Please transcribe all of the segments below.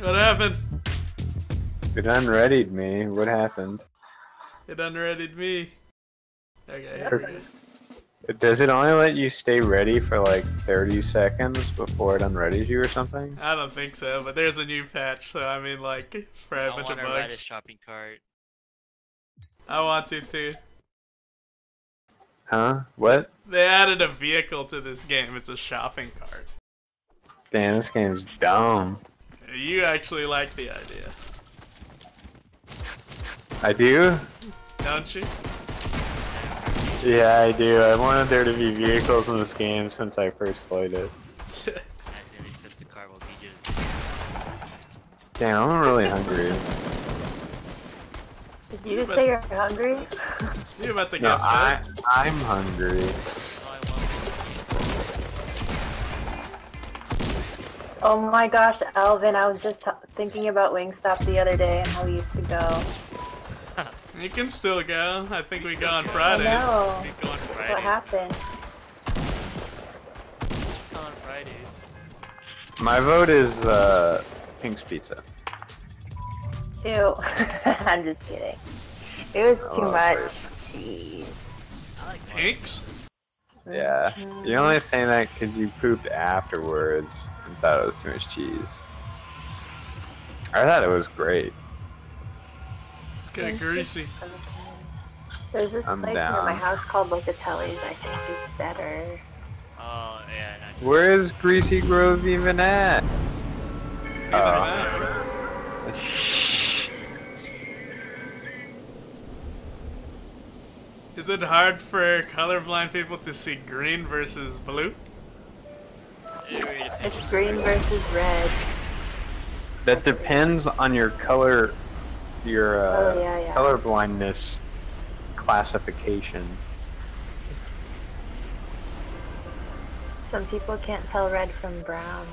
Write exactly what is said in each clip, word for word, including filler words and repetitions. What happened? It unreadied me. What happened? It unreadied me. Okay, here we go. Does it only let you stay ready for like thirty seconds before it unreadies you or something? I don't think so, but there's a new patch, so I mean like, for a I bunch of bugs. I want to ride a shopping cart. I want to too. Huh? What? They added a vehicle to this game. It's a shopping cart. Damn, this game's dumb. You actually like the idea. I do? Don't you? Yeah, I do. I wanted there to be vehicles in this game since I first played it. Damn, I'm really hungry. Did you, you just say you're hungry? You about to get no, I, I'm hungry. Oh my gosh, Alvin, I was just t thinking about Wingstop the other day and how we used to go. You can still go. I think we, we go on Fridays. I know. We go on Fridays. What happened? Let's go on Fridays. My vote is uh, Pink's Pizza. Ew. I'm just kidding. It was too much. Jeez. I like Pink's? Yeah, you're only saying that because you pooped afterwards and thought it was too much cheese. I thought it was great. It's kind of greasy. There's this I'm place down. near my house called Locatelli's. I think it's better. Oh yeah. Not just Where is Greasy Grove even at? Oh. Is it hard for colorblind people to see green versus blue? It's green versus red. That depends on your color, your uh, oh, yeah, yeah. colorblindness classification. Some people can't tell red from brown.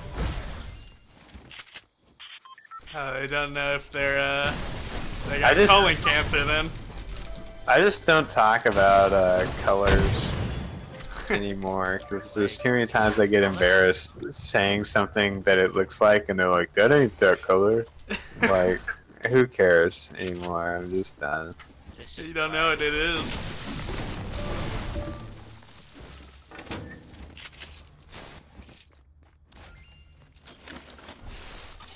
Uh, I don't know if they're uh, they got just... colon cancer then. I just don't talk about uh, colors anymore because there's too many times I get embarrassed saying something that it looks like and they're like, that ain't that color. Like, who cares anymore? I'm just done. It's just you don't know what it is.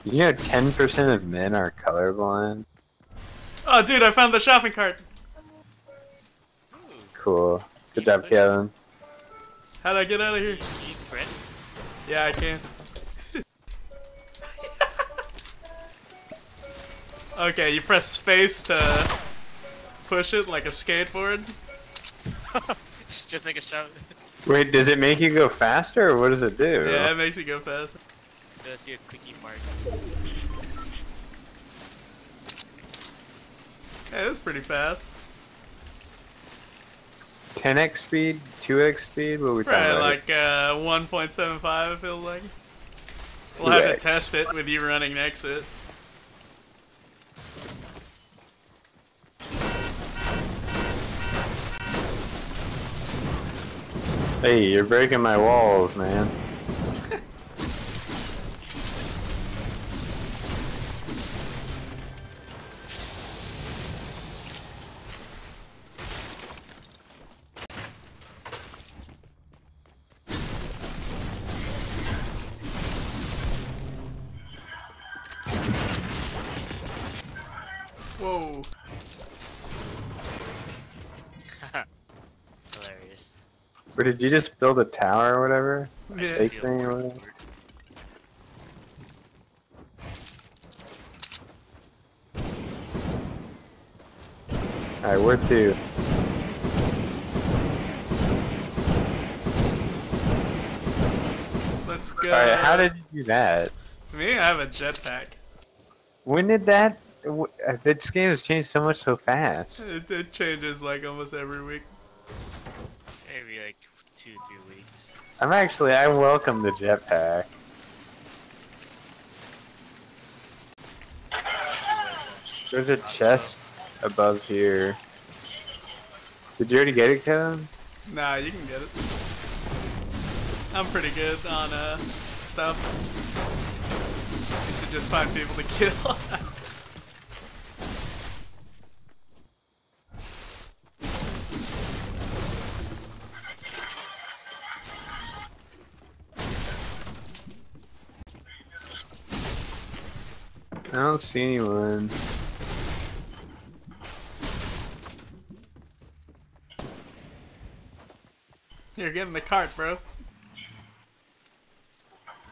You know ten percent of men are colorblind? Oh dude, I found the shopping cart! Cool. Good job, Kevin. How do I get out of here? Can you sprint? Yeah, I can. Okay, you press space to push it like a skateboard. It's just like a shot. Wait, does it make you go faster or what does it do? Yeah, it makes you go faster. So that's your quickie mark. Hey, that's pretty fast. ten X speed, two X speed, what we talking about? Right, like uh, one point seven five I feel like. We'll two X. Have to test it with you running next to it. Hey, you're breaking my walls, man. Whoa. Hilarious. Or did you just build a tower or whatever? Yeah. Fake thing or whatever? Alright, where to? Let's go. Alright, how did you do that? Me, I have a jetpack. When did that? This game has changed so much so fast. It, it changes like almost every week. Every like two, three weeks. I'm actually, I welcome the jetpack. There's a chest above here. Did you already get it, Kevin? Nah, you can get it. I'm pretty good on uh, stuff. I used to just find people to kill. I don't see anyone. Here, get in the cart, bro.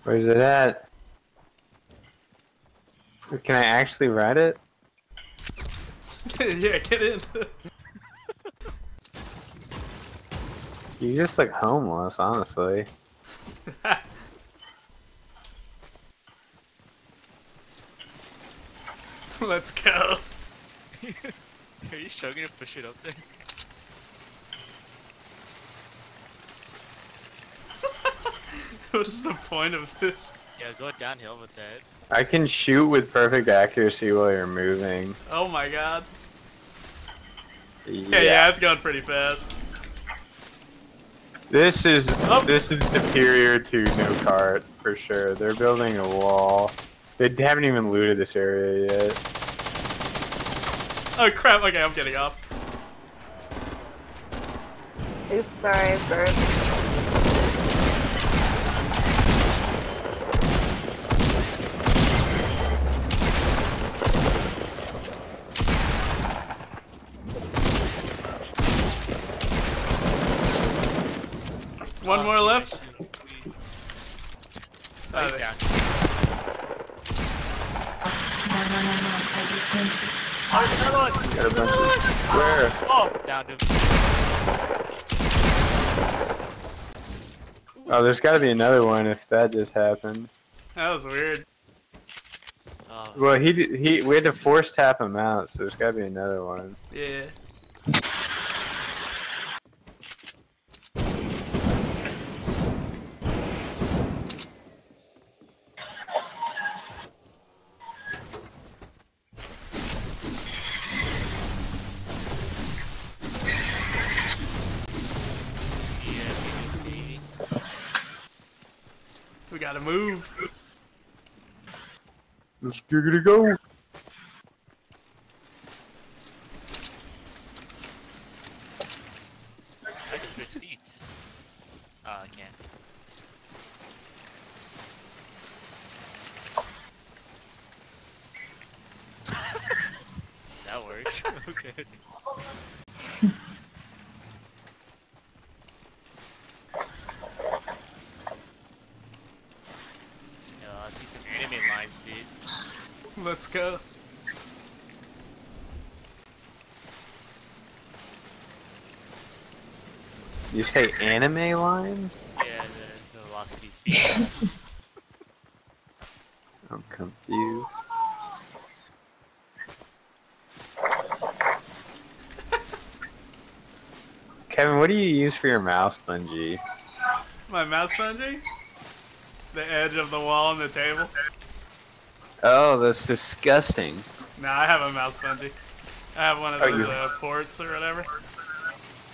Where's it at? Can I actually ride it? Yeah, get in. You just look homeless, honestly. Let's go. Are you struggling to push it up there? What is the point of this? Yeah, go downhill with that. I can shoot with perfect accuracy while you're moving. Oh my god. Yeah, yeah, yeah it's going pretty fast. This is oh. this is superior to no cart for sure. They're building a wall. They haven't even looted this area yet. Oh crap, okay, I'm getting off. Oops, sorry, bird. One more left. Nice down. Got a bunch of... Where? Oh, down to... oh, there's got to be another one if that just happened. That was weird. Oh. Well, he he we had to force tap him out, so there's got to be another one. Yeah. Gotta move. Let's giggity go. I can switch seats. Oh, I can't. That works. Okay. Let's go. You say anime lines? Yeah, the, the velocity speed. I'm confused. Kevin, what do you use for your mouse bungee? My mouse bungee? The edge of the wall and the table. Oh, that's disgusting. Nah, I have a mouse bungee. I have one of those uh, ports or whatever.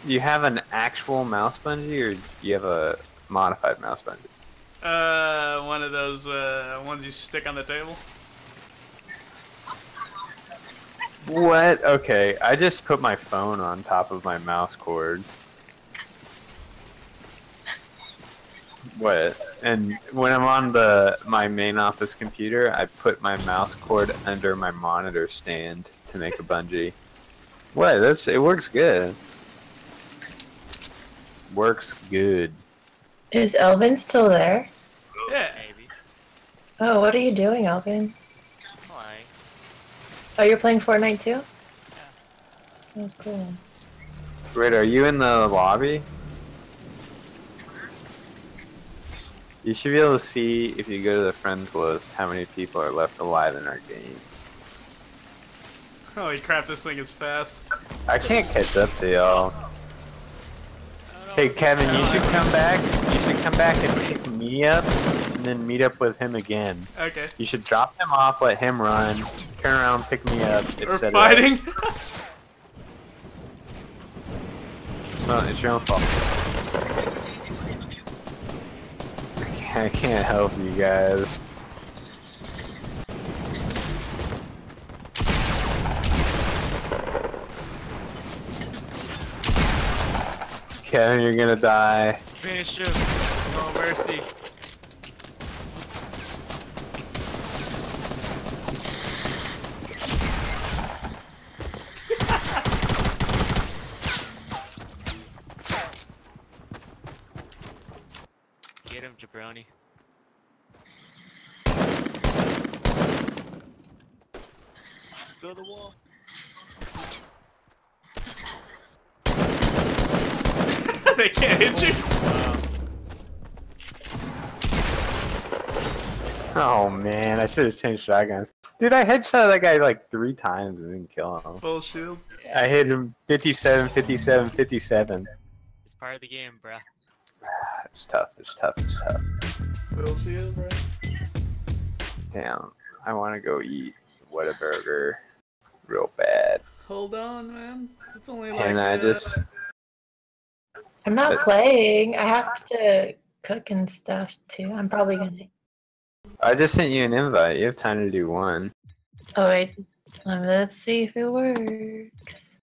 You have an actual mouse bungee, or you have a modified mouse bungee? Uh, one of those uh, ones you stick on the table. What? Okay, I just put my phone on top of my mouse cord. What? And when I'm on the my main office computer, I put my mouse cord under my monitor stand to make a bungee. What? That's it works good. Works good. Is Elvin still there? Yeah, maybe. Oh, what are you doing, Elvin? I'm playing. Oh, you're playing Fortnite too? Yeah. That was cool. Wait, are you in the lobby? You should be able to see, if you go to the friends list, how many people are left alive in our game. Holy crap, this thing is fast. I can't catch up to y'all. Hey Kevin, you should come back. You should come back and pick me up, and then meet up with him again. Okay. You should drop him off, let him run, turn around, pick me up, et cetera. We're fighting? Well, it's your own fault. I can't help you guys. Kevin, you're gonna die. Finish him. No mercy. Get him, jabroni. Build the wall. They can't hit you. Oh man, I should have changed shotguns. Dude, I headshot that guy like three times and didn't kill him. Full shield. I hit him fifty-seven, fifty-seven, fifty-seven. It's part of the game, bro. It's tough. It's tough. It's tough. Full shield, bro. Damn, I want to go eat Whataburger real bad. Hold on, man. It's only like. And I that. just. I'm not but, playing. I have to cook and stuff too. I'm probably gonna. I just sent you an invite. You have time to do one. Oh wait, let's see if it works.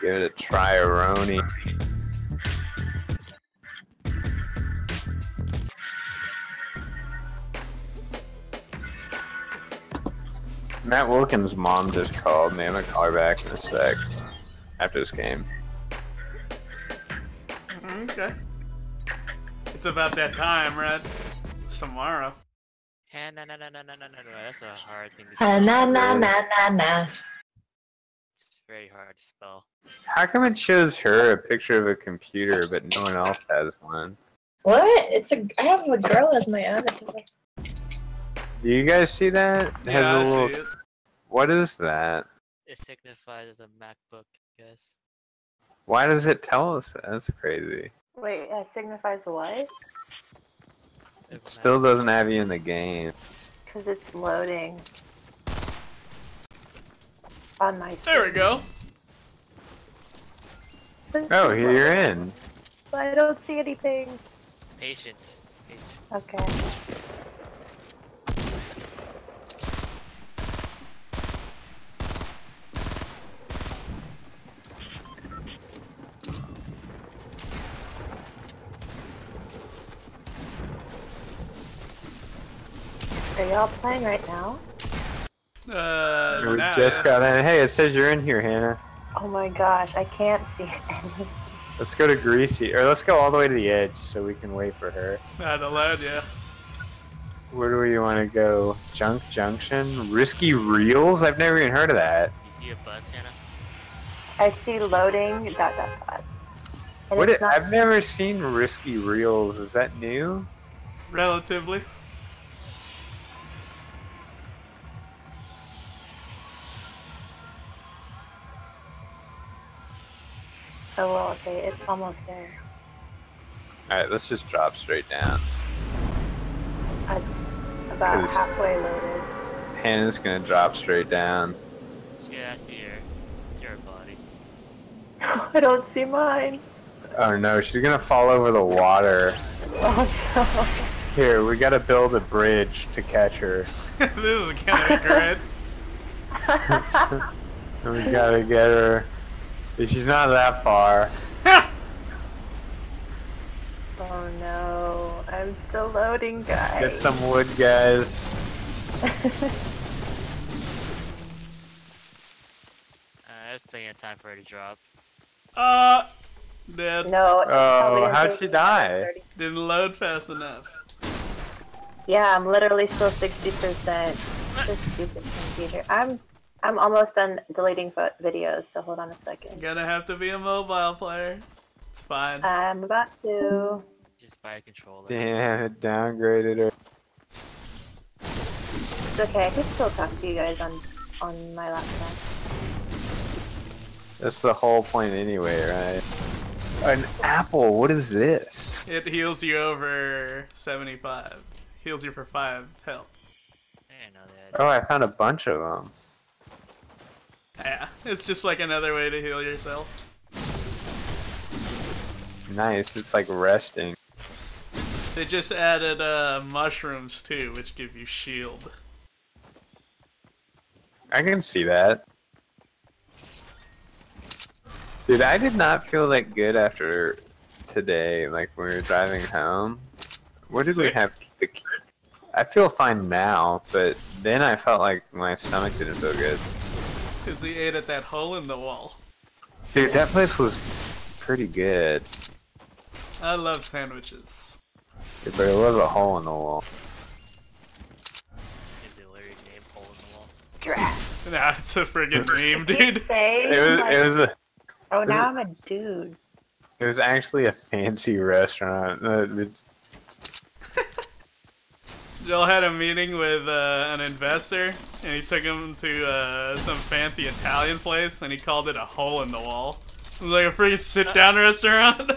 Give it a try, Roni. Matt Wilkins' mom just called me. I'm gonna call her back in a sec after this game. Okay. It's about that time, right? It's tomorrow. Hey, nah, nah, nah, nah, nah, nah, nah. That's a hard thing to spell. Nah, nah, nah, nah, nah. It's very hard to spell. How come it shows her a picture of a computer, but no one else has one? What? It's a. I have a girl as my avatar. Do you guys see that? Yeah, I little... see it. What is that? It signifies as a MacBook, I guess. Why does it tell us that? That's crazy. Wait, that signifies what? It still doesn't have you in the game. Because it's loading. On my screen. There we go. Oh, here you're in. I don't see anything. Patience. Patience. Okay. Are y'all playing right now? Uh, we nah, just yeah. got in. Hey, it says you're in here, Hannah. Oh my gosh, I can't see anything. Let's go to Greasy, or let's go all the way to the edge so we can wait for her. Not allowed, yeah. Where do we want to go? Junk Junction? Risky Reels? I've never even heard of that. You see a bus, Hannah? I see loading, dot, dot, dot. And what it, not... I've never seen Risky Reels. Is that new? Relatively. Oh well, okay, it's almost there. Alright, let's just drop straight down. It's about halfway loaded. Hannah's gonna drop straight down. Yeah, I see her. I see her body. I don't see mine. Oh no, she's gonna fall over the water. Oh no. Here, we gotta build a bridge to catch her. This is kind of great. We gotta get her. She's not that far. Oh no, I'm still loading, guys. Get some wood, guys. uh, That's plenty of time for her to drop. Uh, dead. No. Oh, how'd she die? Didn't load fast enough. Yeah, I'm literally still sixty percent. This stupid computer. I'm. I'm almost done deleting videos, so hold on a second. You're gonna have to be a mobile player. It's fine. I'm about to. Just buy a controller. Damn, it downgraded her. It's okay, I can still talk to you guys on, on my laptop. That's the whole point anyway, right? An apple, what is this? It heals you over seventy-five. Heals you for five health. I didn't know that. Oh, I found a bunch of them. Yeah, it's just like another way to heal yourself. Nice, it's like resting. They just added uh, mushrooms too, which give you shield. I can see that. Dude, I did not feel that good after today, like when we were driving home. What did Sick. we have? The... I feel fine now, but then I felt like my stomach didn't feel good. Because we ate at that hole in the wall. Dude, that place was pretty good. I love sandwiches. Dude, but it was a hole in the wall. Giraffe. Nah, it's a friggin' meme, dude. Say, it was, like, it was a, oh, now I'm a dude. It was actually a fancy restaurant. Joel had a meeting with uh, an investor, and he took him to uh, some fancy Italian place, and he called it a hole in the wall. It was like a friggin' sit-down uh, restaurant.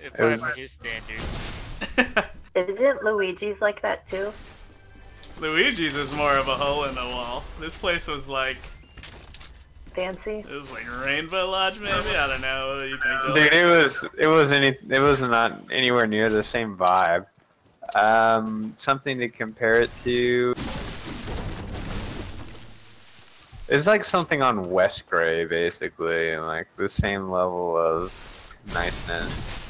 It was by new standards. Isn't Luigi's like that too? Luigi's is more of a hole in the wall. This place was like... fancy? It was like Rainbow Lodge, maybe? I don't know. What do you think, Dude, it was, it, was any, it was not anywhere near the same vibe. Um, something to compare it to... It's like something on West Gray, basically. And like the same level of niceness.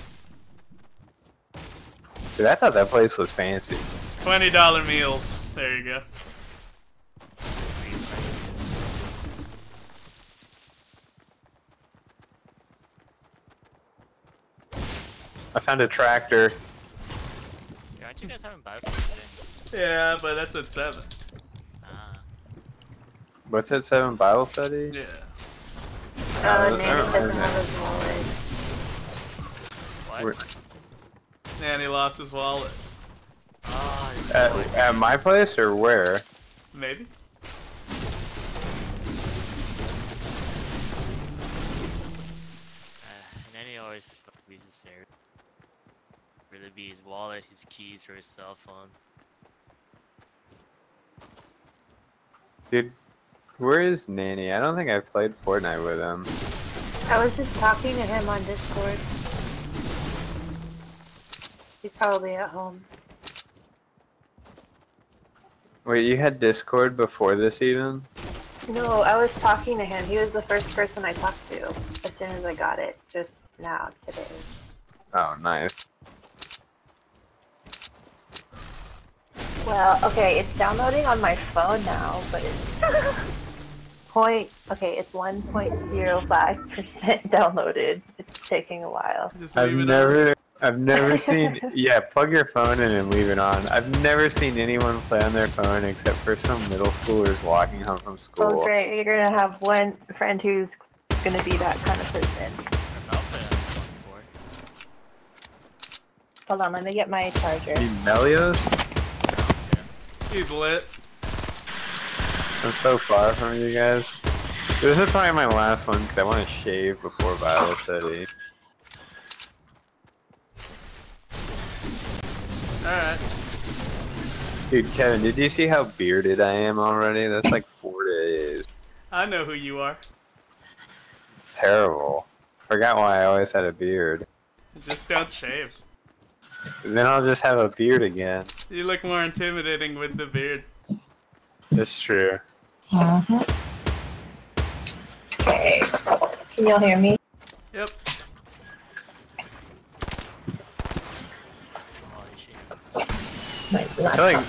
Dude, I thought that place was fancy. twenty dollar meals. There you go. I found a tractor. Yeah, aren't you guys having Bible study? Yeah, but that's at seven. Ah. What's at seven? Bible study? Yeah. Uh, oh, Nanny doesn't have his wallet. What? Nanny lost his wallet. Oh, at, at my place or where? Maybe. Uh, and he always uses there. Really be his wallet, his keys, or his cell phone. Dude, where is Nanny? I don't think I played Fortnite with him. I was just talking to him on Discord. He's probably at home. Wait, you had Discord before this even? No, I was talking to him. He was the first person I talked to as soon as I got it, just now, today. Oh, nice. Well, okay, it's downloading on my phone now, but it's... point... Okay, it's one point zero five percent downloaded. It's taking a while. I've never... I've never seen, yeah, plug your phone in and leave it on. I've never seen anyone play on their phone except for some middle schoolers walking home from school. Oh, great. You're going to have one friend who's going to be that kind of person. I'll play on this one before. Hold on, let me get my charger. Emilio's? He's lit. I'm so far from you guys. This is probably my last one because I want to shave before Bible study. Alright. Dude, Kevin, did you see how bearded I am already? That's like four days. I know who you are. It's terrible. Forgot why I always had a beard. Just don't shave. Then I'll just have a beard again. You look more intimidating with the beard. That's true. Mm-hmm. Okay. Can y'all hear me? Yep. I feel like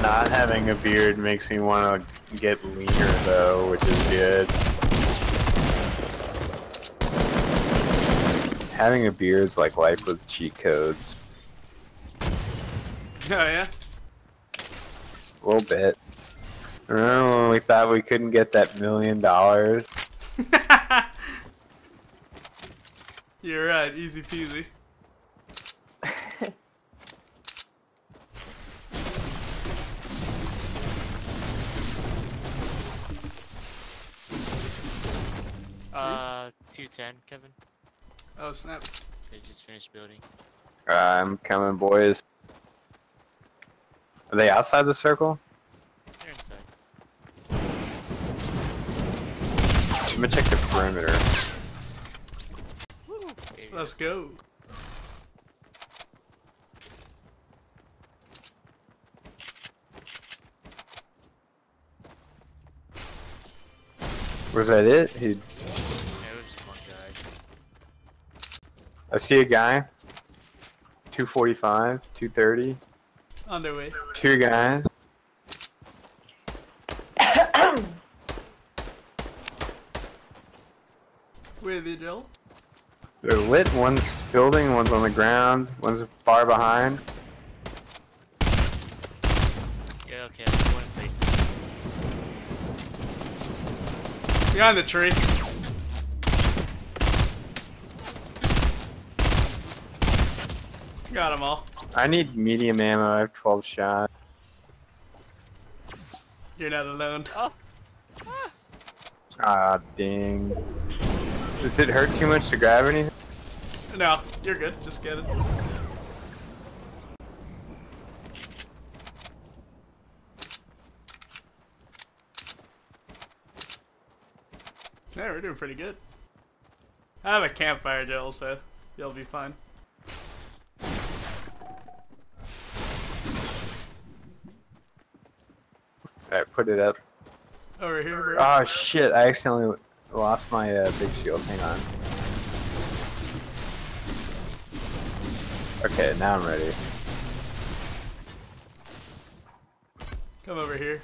not having a beard makes me want to get leaner though, which is good. Having a beard's like life with cheat codes. Oh yeah? A little bit. Remember when we thought we couldn't get that million dollars? You're right, easy peasy. Uh, two ten, Kevin. Oh, snap. They just finished building. Uh, I'm coming, boys. Are they outside the circle? They're inside. I'm gonna check the perimeter. Woo, let's go. Was that it? He... Yeah, it was just one guy. I see a guy. two forty-five, two thirty. On their way. Two guys. Where are they, Jill? They're lit. One's building, one's on the ground, one's far behind. Yeah, okay, I'm going to place it. Behind the tree. Got them all. I need medium ammo, I have twelve shots. You're not alone. Oh. Ah. ah, dang. Does it hurt too much to grab anything? No, you're good, just get it. Yeah, we're doing pretty good. I have a campfire, Joel, so you'll be fine. Alright, put it up. Over here, bro. Oh shit, I accidentally lost my uh, big shield. Hang on. Okay, now I'm ready. Come over here.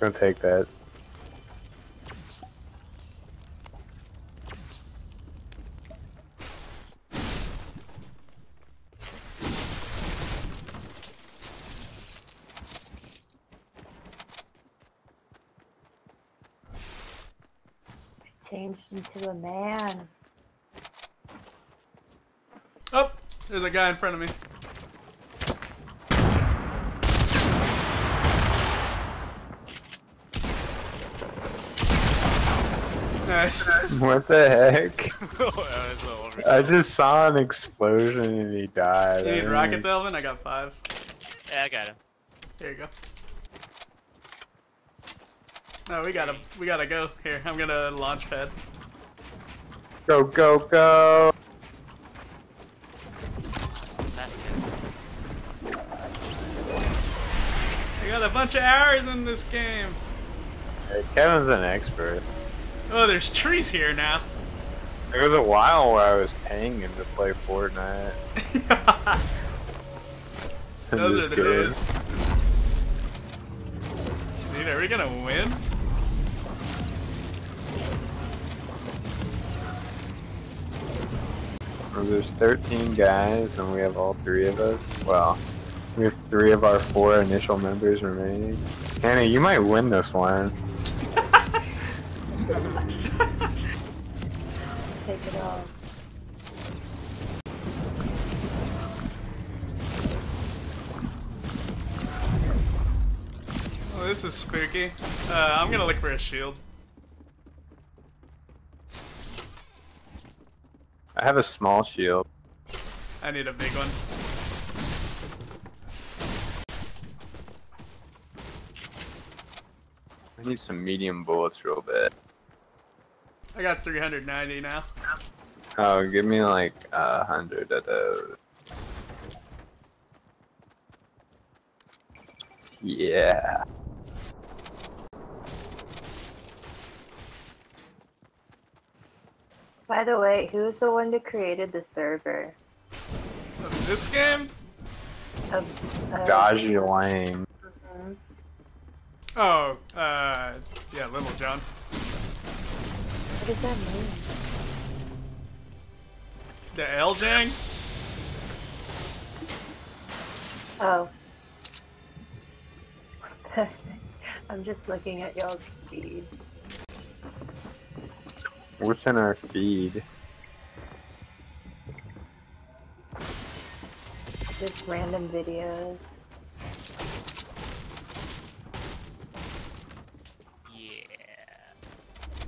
Don't take that. Changed into a man. Oh, there's a guy in front of me. What the heck? I just saw an explosion and he died. You need rockets, Elvin? I got five. Yeah, I got him. There you go. No, we gotta, we gotta go. Here, I'm gonna launch pad. Go, go, go! I got a bunch of hours in this game. Hey, Kevin's an expert. Oh, there's trees here now. There was a while where I was paying him to play Fortnite. Those are the days. Dude, are we gonna win? Well, there's thirteen guys, and we have all three of us. Well, we have three of our four initial members remaining. Hannah, you might win this one. Take it off. Oh, this is spooky. Uh, I'm gonna look for a shield. I have a small shield. I need a big one. I need some medium bullets real bad. I got three hundred ninety now. Oh, give me like a uh, hundred of those. Yeah. By the way, who's the one that created the server? Of this game? Of uh, Dodgy Lane. Mm-hmm. Oh, uh, yeah, Little John. What does that mean? The L Jang? Oh. I'm just looking at y'all's feed. What's in our feed? Just random videos.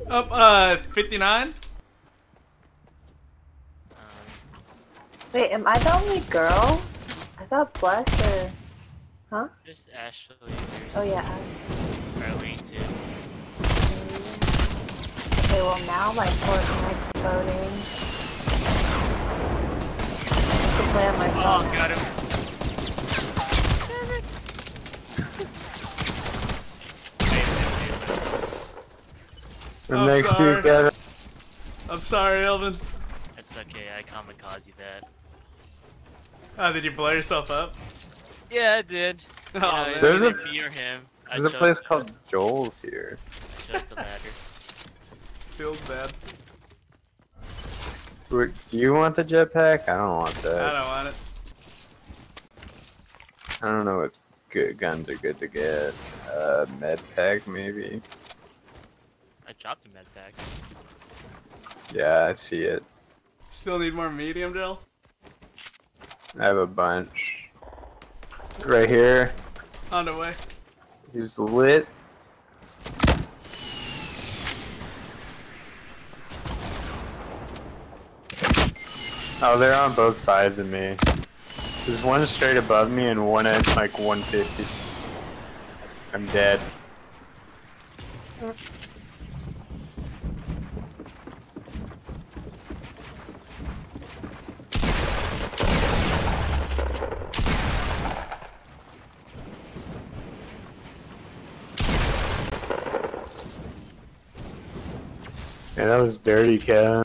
Up, uh, fifty-nine? Wait, am I the only girl? I thought Bless or... Huh? There's Ashley. There's oh, yeah. Arlene, too. Okay, well now, like, Fortnite's loading. I can play on my phone. Oh, got him. The I'm next sorry. Year, I'm sorry, Elvin. That's okay, I kamikaze that. Oh, did you blow yourself up? Yeah, I did. Oh, you know, there's a, near him. There's a place called Joel's here. Just a ladder. Feels bad. Do you want the jetpack? I don't want that. I don't want it. I don't know what good guns are good to get. Uh, med pack maybe. I dropped a med pack. Yeah, I see it. Still need more medium, Jill? I have a bunch. Right here. On the way. He's lit. Oh, they're on both sides of me. There's one straight above me and one at like one fifty. I'm dead. Yeah, that was dirty, Kevin.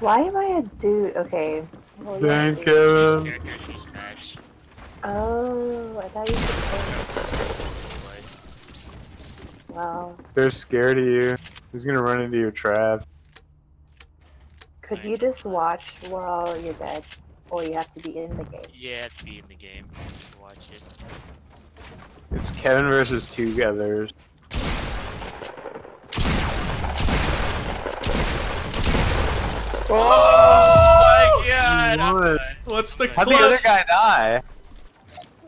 Why am I a dude? Okay. Well, Thank yeah, you. Character, match. Oh, I thought you could play. Wow. They're scared of you. Who's gonna run into your trap? Could you just watch while you're dead? Or you have to be in the game? Yeah, you have to be in the game. To watch it. It's Kevin versus two others. Oh, oh my god! What's the clutch? How'd the other guy die?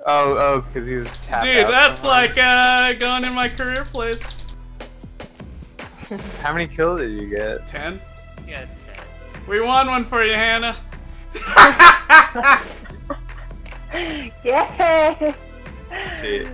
Oh, oh, because he was tapped Dude, out that's somewhere. Like uh, going in my career place. How many kills did you get? Ten? Yeah, ten. We won one for you, Hannah. Yeah! See.